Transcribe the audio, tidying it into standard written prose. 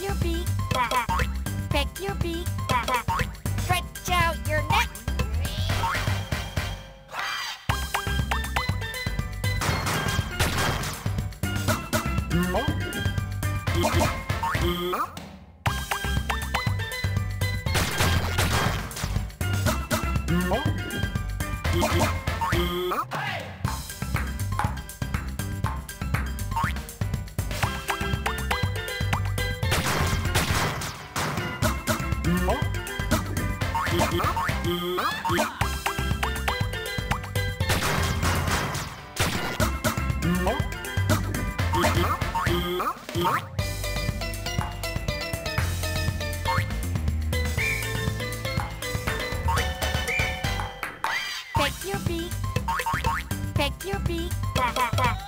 Your beak, peck your beak, stretch out your neck. Peck your beak, peck your beak.